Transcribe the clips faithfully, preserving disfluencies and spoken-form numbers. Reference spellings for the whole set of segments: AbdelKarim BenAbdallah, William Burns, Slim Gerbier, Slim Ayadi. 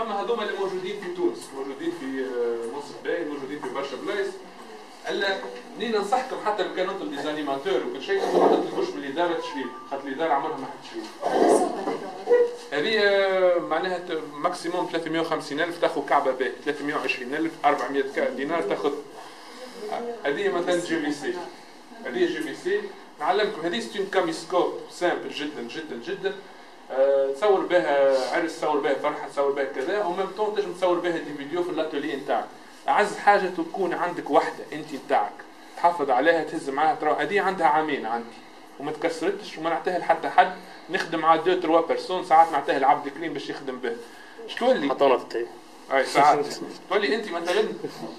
ثم هذوما اللي موجودين في تونس، موجودين في مصر باين، موجودين في برشا بلايص. الا منين ننصحكم حتى لو كان انتم ديزانيماتور وكل شيء ما تطلبوش من الاداره تشويه، خاطر الاداره عمرها ما حتشويه. هذه معناها ماكسيموم ثلاثمائة وخمسين ألف تاخذ كعبه باهي، ثلاثمائة وعشرين ألف أربعمائة دينار تاخذ. هذه مثلا جي بي سي، هذه جي بي سي نعلمكم، هذه ستون كاميسكوب سامبل جدا جدا جدا. أه تصور بها عرس، تصور بها فرحه، تصور بها كذا، وميم طون تنجم تصور بها دي فيديو في الاتولي نتاعك. اعز حاجه تكون عندك وحده انت نتاعك تحافظ عليها، تهز معاها تروح. هذه عندها عامين عندي وما تكسرتش وما نعطيها لحتى حد، نخدم على دو تروا بيرسون، ساعات نعطيها لعبد الكريم باش يخدم به. شكون اللي حطونا في التي اي ساعات تقول لي انت مثلا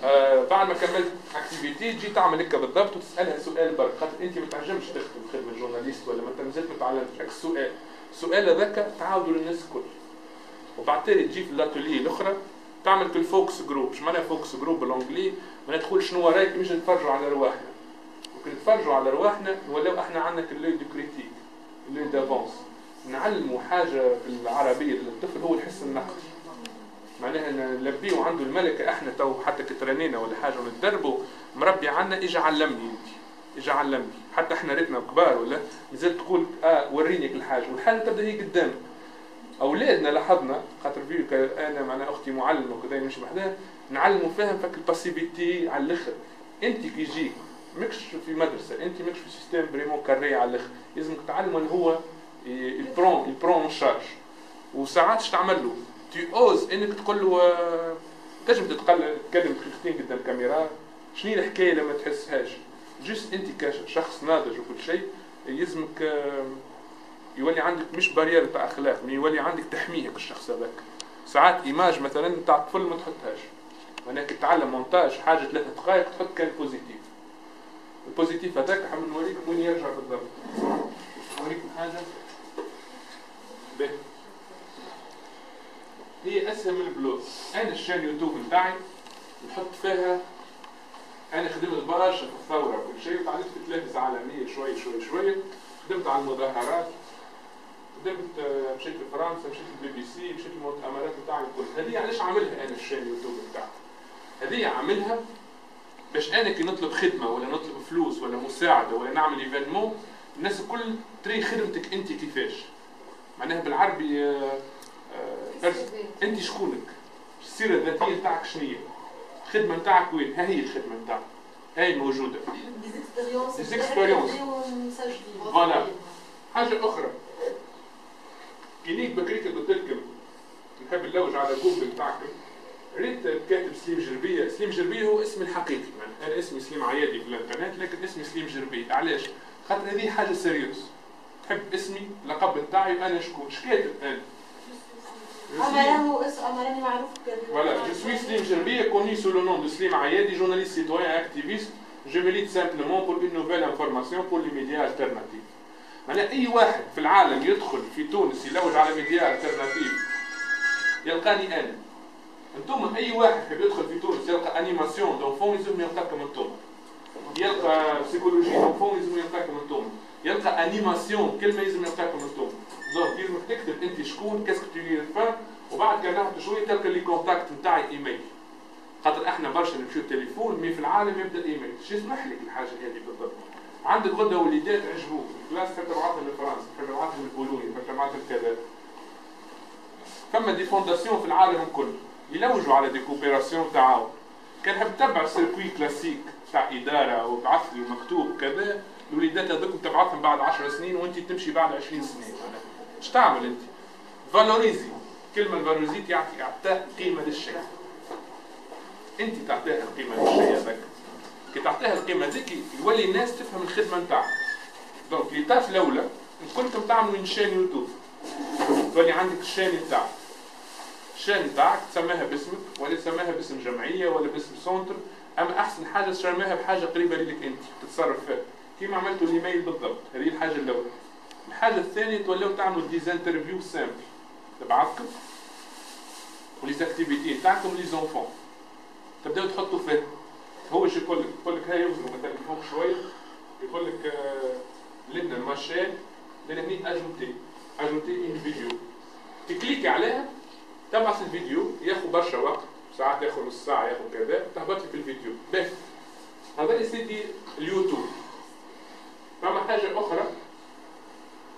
آه بعد ما كملت اكتيفيتي تجي تعمل هكا بالضبط وتسالها سؤال برك، خاطر انت ما تنجمش تخدم خدمه جورناليست ولا ما مازلت ما تعلمتش. السؤال السؤال هذاك تعاودوا للناس الكل، وبعد تالي تجي في الاتولي الاخرى تعمل في الفوكس جروب. شو معناها فوكس جروب بالانجلي؟ ما ندخل شنو رايك باش نتفرجوا على رواحنا، وكي نتفرجوا على رواحنا ولو احنا عندنا اللوي دو كريتيك اللوي دافونس، نعلموا حاجه بالعربيه للطفل هو الحس النقدي. معناها نلبيه عنده الملكه احنا تو حتى كترانينا ولا حاجه ونتدربوا مربي عنا اجي علمني انت، اجي علمني. حتى احنا ريتنا كبار ولا مازال تقول اه وريني كل حاجه والحل تبدا هي قدامك. اولادنا لاحظنا خاطر فيك انا معناها اختي معلمه وكذا نمشي بحذاها نعلموا فيها فك الباسيفيتي على الاخر. انت كي يجيك ماكش في مدرسه، انت ماكش في سيستم بريمون كاري على الاخر، لازمك تعلمه ان هو البرون البرون شارج. وساعات شو تعمل له؟ تو اوز انك تقول له تنجم تتكلم دقيقتين قدام الكاميرا، شنو الحكايه لما تحسهاش؟ جست انت كشخص ناضج وكل شيء يلزمك يولي عندك مش بارير تاع اخلاق، مي يولي عندك تحميك الشخص هذاك. ساعات ايماج مثلا تاع طفل ما تحطهاش، معناها كي تتعلم مونتاج حاجه ثلاث دقائق تحط كان بوزيتيف. البوزيتيف هذاك حاب نوريكم وين يرجع بالضبط. نوريكم حاجه باهي هي اسهل من البلوز. انا الشان يوتيوب نتاعي نحط فيها، انا خدمت برشا في الثوره وكل شيء، وتعلمت في التلفزه العالميه شويه شويه شويه، خدمت على المظاهرات، خدمت مشيت لفرنسا، مشيت للبي بي سي، مشيت للمؤتمرات نتاعي الكل. هذه علاش عاملها انا الشان يوتيوب نتاعي؟ هذه عاملها باش انا كي نطلب خدمه ولا نطلب فلوس ولا مساعده ولا نعمل ايفينمون الناس الكل تري خدمتك انت كيفاش. معناها بالعربي آآ آآ انت شكونك؟ السيره الذاتيه نتاعك شنية؟ الخدمه نتاعك وين؟ ها هي الخدمه نتاعك، هاي موجوده. دي اكسبيريونس فوالا. حاجه اخرى كليك بكريك قلت لكم نحب نلوج على جوجل نتاعكم، ريت كاتب سليم جربيه. سليم جربيه هو اسمي الحقيقي، يعني انا اسمي سليم عيادي في الانترنت لكن اسمي سليم جربيه. علاش؟ خاطر هذه حاجه سيريوس، تحب اسمي اللقب نتاعي انا شكون شكاتب انا. Voilà, je suis Slim Gerbier, connu sous le nom de Slim Ayadi, journaliste citoyen et activiste. Je milite simplement pour une nouvelle information pour les médias alternatifs. معناها أي واحد في العالم يدخل في تونس يلوج على ميديا alternatifs يلقاني أنا. أنتم أي واحد يدخل في تونس يلقى أنيماسيون دونفون يزوم يلقاكم أنتم. يلقى سيكولوجي دونفون يزوم يلقاكم أنتم. يلقى أنيماسيون كلمة يزوم يلقاكم أنتم. دونك لازمك تكتب انت شكون كاسك تيير فا، وبعد كنهبط شويه تلقى لي كونتاكت نتاعي ايميل. خاطر احنا برشا نمشيو التليفون مي في العالم يبدا الايميل، شو يسمح لك الحاجه هذه بالضبط. عندك غدا وليدات عجبوك، كلاس تحب تبعثهم لفرنسا، تحب تبعثهم لبولونيا، تحب تبعثهم كذا. فما دي فونداسيون في العالم الكل، يلوجوا على دي كوبيراسيون تعاون. كان حب تتبع السيركوي كلاسيك تاع اداره وابعث لي مكتوب كذا، الوليدات هذوك تبعثهم بعد عشر سنين وانت تمشي بعد عشرين سنين. اش تعمل انت؟ فالوريزي، كلمة الفالوريزي يعطي اعطاء قيمة للشيء. انت تعطيها القيمة للشيء هذاك. كي تعطيها القيمة هذيك يولي الناس تفهم الخدمة نتاعك. دونك ليتاف الأولى كلكم تعملوا من شان يوتيوب. تولي عندك الشان نتاعك. الشان نتاعك تسميها باسمك ولا تسميها باسم جمعية ولا باسم سونتر، أما أحسن حاجة تسميها بحاجة قريبة ليك أنت تتصرف فيها. كيما عملتوا الإيميل بالضبط، هذه الحاجة الأولى. الحاجة الثانية تولوا تعملوا ديزانترفيو سامبل تبعكم وليزاكتيفيتي نتاعكم ليزونفون تبداو تحطوا فيه. هو شو يقول لك؟ يقول لك هاي وزنوا مثلا فوق شوية، يقول لك لنا الماشين لنا هني اجوتي اجوتي اون فيديو، تكليكي عليها تبعث الفيديو ياخد برشا وقت، ساعات ياخد نص ساعه ياخد كذا، تهبط لك الفيديو. باهي هذا يا سيدي اليوتيوب. فما حاجه اخرى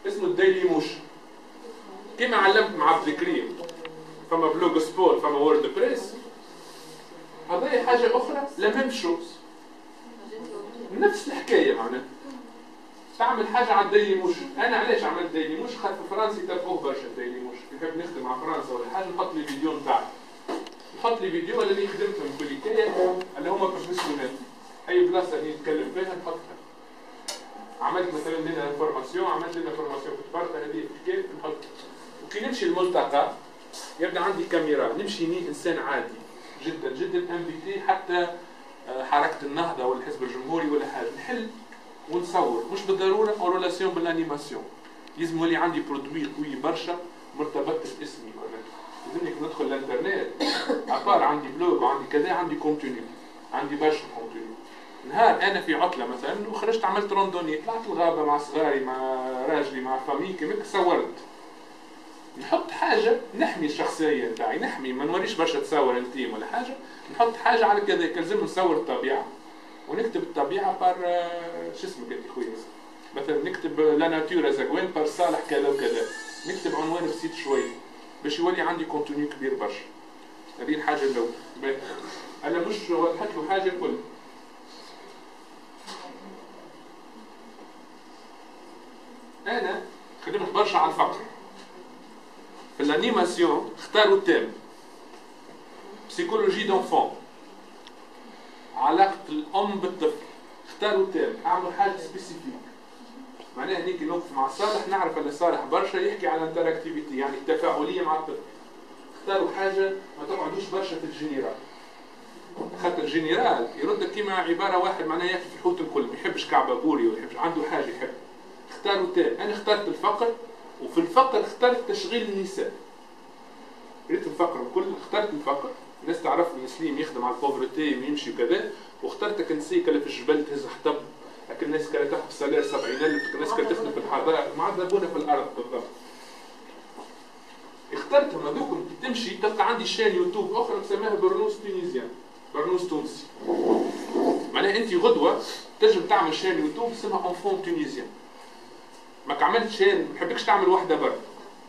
اسمه الديلي موشن، كما علمت مع عبد الكريم فما بلوج سبورت فما وورد بريس، هذا حاجه اخرى لا ميم شوز، نفس الحكايه معناها. تعمل حاجه على الديلي موشن. انا علاش عملت ديلي موشن؟ خاطر في فرنسا يتبعوه برشا الديلي موشن، كيف نخدم مع فرنسا ولا حاجه نحط لي فيديو نتاعي، نحط لي فيديو اللي خدمتهم في الحكايه اللي هما بروفيسيونيل، اي بلاصه اللي نتكلم فيها نحطها. عملت مثلا لنا فورماسيون، عملت لنا فورماسيون في البارطه هذه كيف نحطها. وكي نمشي الملتقى يبدا عندي كاميرا، نمشي ني انسان عادي جدا جدا انفيتي حتى حركه النهضه ولا الحزب الجمهوري ولا حاجه، نحل ونصور، مش بالضروره اون ريلاسيون بالانيماسيون، لازم يولي عندي برودوي قوي برشا مرتبط باسمي معناتها. لازمني ندخل الانترنت، ابار عندي بلوج وعندي كذا، عندي كونتوني، عندي برشا كونتوني. نهار انا في عطله مثلا وخرجت عملت روندوني، طلعت الغابه مع صغاري مع راجلي مع فامي كيما صورت. نحط حاجه نحمي الشخصيه نتاعي، نحمي ما نوريش برشا تصاور انتيم ولا حاجه، نحط حاجه على كذاك، لازم نصور الطبيعه ونكتب الطبيعه بار شو اسمك انت خويا، مثلا نكتب لا ناتور زاكوين بار صالح كذا وكذا، نكتب عنوان بسيط شويه باش يولي عندي كونتوني كبير برشا. هذه الحاجه الاولى. انا مش وضحت له حاجه كل انا خدمت برشا على الفقر. في الانيماسيون اختاروا تيم بسيكولوجي دونفون، علاقة الأم بالطفل، اختاروا تيم، أعملوا حاجة سبيسيفيك. معناها هنيك نوقف مع صالح، نعرف أن صالح برشا يحكي على الانتراكتيفيتي، يعني التفاعلية مع الطفل. اختاروا حاجة ما تقعدوش برشا في الجنرال. خاطر الجنرال يردك كيما عبارة واحد معناها يحكي في حوت الكل، ما يحبش كعبة بوري ولا يحبش عنده حاجة يحب. اختاروا تيم، أنا اخترت الفقر، وفي الفقر اخترت تشغيل النساء. ريت الفقر الكل، اخترت الفقر، الناس تعرفني سليم يخدم على البوفرتي ويمشي وكذا، واخترت كنسيك اللي في الجبل تهز حطب، هاك الناس كانت تاخذ سالير سبعين ألف، الناس كانت تخدم في الحضاره، معذبونا في الارض بالضبط. اخترتهم هذوك، تمشي تلقى عندي شان يوتيوب اخرى مسماها برنوس تونيزيان، برنوس تونسي. معناها انت غدوه تنجم تعمل شان يوتيوب اسمها انفون تونيزيان. ماك عملتش شان، ما نحبكش تعمل وحده برك،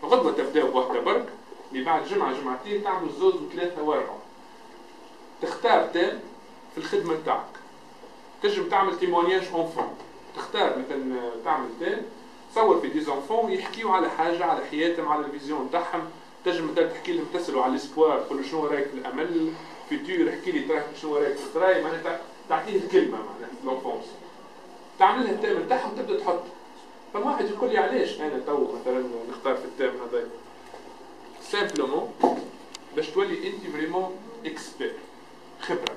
غدوه تبدا بوحده برك، من بعد جمعه جمعتين تعمل زوز وثلاثه واربعه. تختار تام في الخدمه نتاعك. تنجم تعمل تيمونياج اونفون، تختار مثلا تعمل تام، تصور في دي زونفون يحكيوا على حاجه، على حياتهم، على الفيزيون نتاعهم، تنجم مثلا تحكي لهم، تسالوا على الاسبوار، تقول له شنو رايك في الامل، فيتور، احكي لي شنو رايك في التراي، معناتها تعطيه الكلمه معناتها لونفونس. تعمل لها التام نتاعهم تبدا تحط. فما واحد يقول لي علاش انا تو مثلا نختار في التام هذايا؟ سامبلومون باش تولي انت فريمون اكسبير، خبره.